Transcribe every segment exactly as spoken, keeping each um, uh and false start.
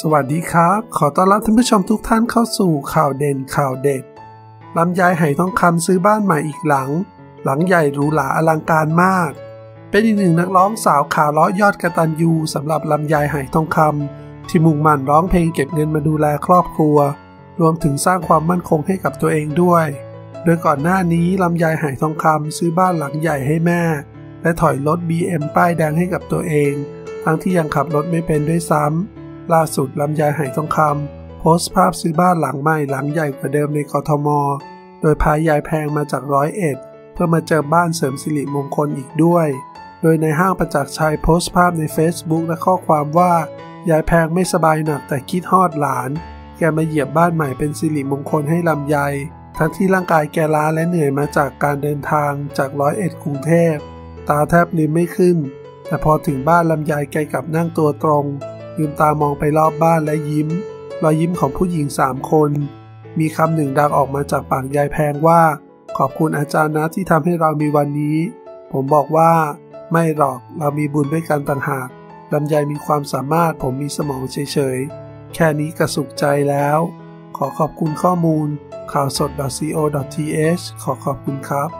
สวัสดีครับขอต้อนรับท่านผู้ชมทุกท่านเข้าสู่ข่าวเด่นข่าวเด็ดลำไยไหทองคำซื้อบ้านใหม่อีกหลังหลังใหญ่หรูหราอลังการมากเป็นอีกหนึ่งนักร้องสาวขาเลาะยอดกตัญญูสำหรับลำไยไหทองคำที่มุ่งมั่นร้องเพลงเก็บเงินมาดูแลครอบครัวรวมถึงสร้างความมั่นคงให้กับตัวเองด้วยโดยก่อนหน้านี้ลำไยไหทองคำซื้อบ้านหลังใหญ่ให้แม่และถอยรถ บี เอ็ม ป้ายแดงให้กับตัวเองทั้งที่ยังขับรถไม่เป็นด้วยซ้ำล่าสุดลำไยไหทองคำโพสต์ภาพซื้อบ้านหลังใหม่หลังใหญ่กว่าเดิมในกทมโดยพายายแพงมาจากร้อยเอ็ดเพื่อมาเจอบ้านเสริมสิริมงคลอีกด้วยโดยในห้างประจักษ์ชัยโพสต์ภาพใน เฟซบุ๊ก และข้อความว่ายายแพงไม่สบายหนักแต่คิดฮอดหลานแกมาเหยียบบ้านใหม่เป็นสิริมงคลให้ลำไยทั้งที่ร่างกายแกล้าและเหนื่อยมาจากการเดินทางจากร้อยเอ็ดกรุงเทพตาแทบลืมไม่ขึ้นแต่พอถึงบ้านลำไยแกกลับนั่งตัวตรงลืมตามองไปรอบบ้านและยิ้มรอยยิ้มของผู้หญิงสามคนมีคำหนึ่งดังออกมาจากปากยายแพงว่าขอบคุณอาจารย์นะที่ทำให้เรามีวันนี้ผมบอกว่าไม่หรอกเรามีบุญด้วยกันต่างหากลำไยมีความสามารถผมมีสมองเฉยๆแค่นี้ก็สุขใจแล้วขอขอบคุณข้อมูลข่าวสด ดอท ซี โอ ดอท ที เอช ขอขอบคุณครับ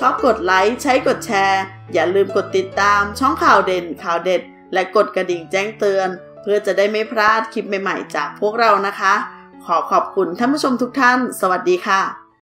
ชอบกดไลค์ใช้กดแชร์อย่าลืมกดติดตามช่องข่าวเด่นข่าวเด็ดและกดกระดิ่งแจ้งเตือนเพื่อจะได้ไม่พลาดคลิปใหม่ๆจากพวกเรานะคะขอขอบคุณท่านผู้ชมทุกท่านสวัสดีค่ะ